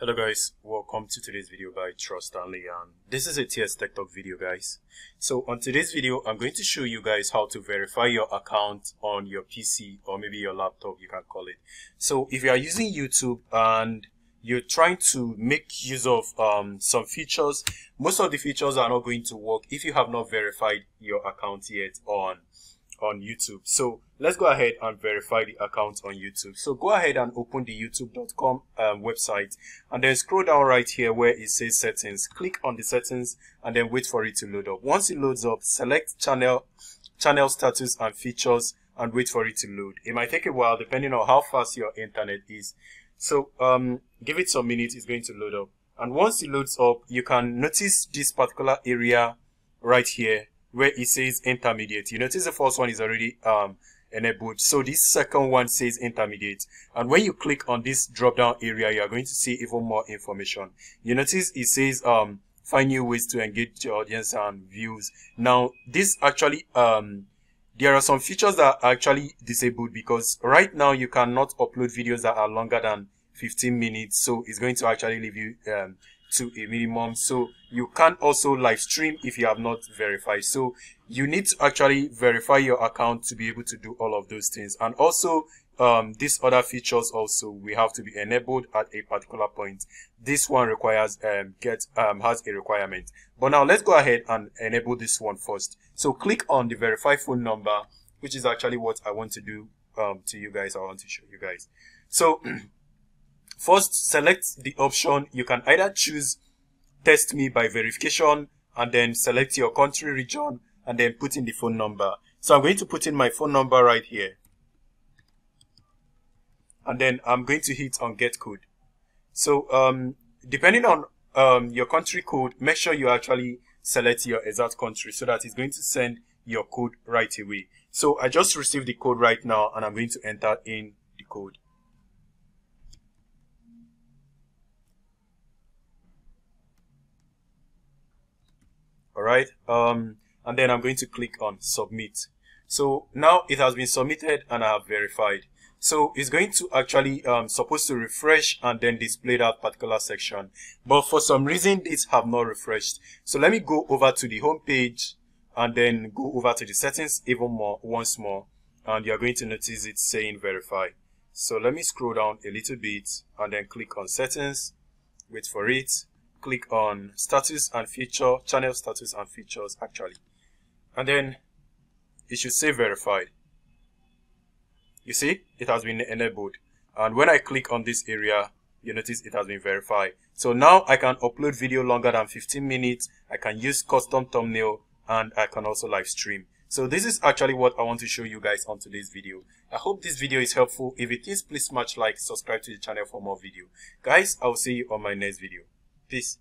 Hello guys, welcome to today's video by Trust Stanley, and this is a TS Tech Talk video guys. So on today's video, I'm going to show you guys how to verify your account on your PC or maybe your laptop, you can call it. So if you are using YouTube and you're trying to make use of some features, most of the features are not going to work if you have not verified your account yet on YouTube. So let's go ahead and verify the account on YouTube. So go ahead and open the youtube.com website and then scroll down right here where it says settings. Click on the settings and then wait for it to load up. Once it loads up, select channel status and features and wait for it to load. It might take a while depending on how fast your internet is. So give it some minutes, it's going to load up. And once it loads up, you can notice this particular area right here where it says intermediate. You notice the first one is already enabled, so this second one says intermediate, and when you click on this drop down area, you are going to see even more information. You notice it says find new ways to engage your audience and views. Now this actually there are some features that are actually disabled, because right now you cannot upload videos that are longer than 15 minutes, so it's going to actually leave you to a minimum. So you can also live stream if you have not verified, so you need to actually verify your account to be able to do all of those things. And also these other features also we have to be enabled at a particular point. This one requires has a requirement, but now let's go ahead and enable this one first. So click on the verify phone number, which is actually what I want to do to you guys. I want to show you guys. So first, select the option. You can either choose test me by verification and then select your country, region, and then put in the phone number. So I'm going to put in my phone number right here, and then I'm going to hit on get code. So depending on your country code, make sure you actually select your exact country so that it's going to send your code right away. So I just received the code right now and I'm going to enter in the code. Alright, and then I'm going to click on submit. So now it has been submitted and I have verified. So it's going to actually supposed to refresh and then display that particular section, but for some reason it have not refreshed. So let me go over to the home page and then go over to the settings even more once more, and you're going to notice it's saying verify. So let me scroll down a little bit and then click on settings, wait for it. Click on status and feature, channel status and features actually, and then it should say verified. You see it has been enabled, and when I click on this area, you notice it has been verified. So now I can upload video longer than 15 minutes, I can use custom thumbnail, and I can also live stream. So this is actually what I want to show you guys on today's video. I hope this video is helpful. If it is, please smash like, subscribe to the channel for more video guys. I'll see you on my next video. Peace.